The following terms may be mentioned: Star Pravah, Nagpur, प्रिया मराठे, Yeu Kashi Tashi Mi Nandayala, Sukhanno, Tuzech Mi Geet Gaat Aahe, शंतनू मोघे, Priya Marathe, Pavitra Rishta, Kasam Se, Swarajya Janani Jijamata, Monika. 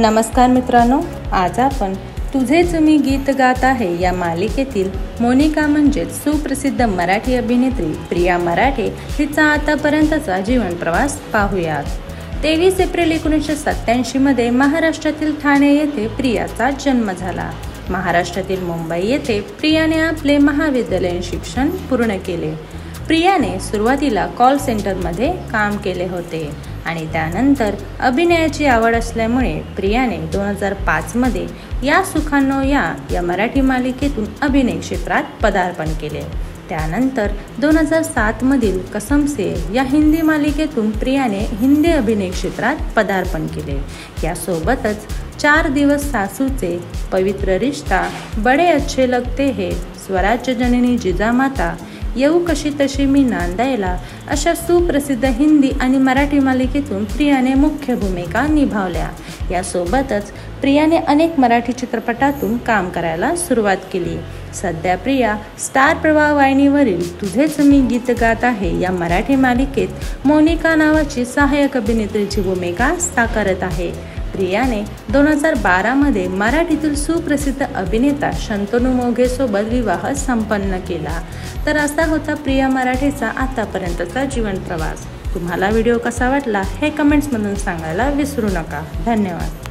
नमस्कार मित्रांनो, आज आपण तुझेच मी गीत गात आहे या मालिकेतील मोनिका म्हणजेच सुप्रसिद्ध मराठी अभिनेत्री प्रिया मराठे हिचा आतापर्यंतचा जीवन प्रवास पाहूयात। 23 एप्रिल 1987 मध्ये महाराष्ट्रातील ठाणे येथे प्रियाचा जन्म झाला। महाराष्ट्रातील मुंबई येथे प्रियाने आपले महाविद्यालयीन शिक्षण पूर्ण केले। प्रियाने सुरुवातीला कॉल सेंटरमध्ये काम केले होते आणि त्यानंतर अभिनयाची आवड असल्यामुळे प्रियाने 2005 मध्ये या सुखानो या मराठी मालिकेतून अभिनय क्षेत्रात पदार्पण केले। त्यानंतर 2007 मधील कसम से या हिंदी मालिकेतून प्रियाने हिंदी अभिनय क्षेत्रात पदार्पण केले। यासोबतच 4 दिवस सासूचे, पवित्र रिश्ता, बडे अच्छे लगते है, स्वराज्य जननी जिजामाता, येऊ कशी तशी मी नांदायला अशा सुप्रसिद्ध हिंदी आणि मराठी मालिकेतून प्रियाने मुख्य भूमिका निभावल्या। यासोबतच प्रियाने अनेक मराठी चित्रपटातून काम करायला सुरुवात केली। सध्या प्रिया स्टार प्रवाह वाहिनीवरील तुझेच मी गीत गात आहे या मराठी मालिकेत मोनिका नावाची सहाय्यक अभिनेत्रीची भूमिका साकारत आहे। प्रियाने 2012 मध्ये मराठीतील सुप्रसिद्ध अभिनेता शंतनू मोघेसोबत विवाह संपन्न केला। तर असा होता प्रिया मराठेचा आतापर्यंतचा जीवन प्रवास। तुम्हाला व्हिडिओ कसा वाटला हे कमेंट्समधून सांगायला विसरू नका। धन्यवाद।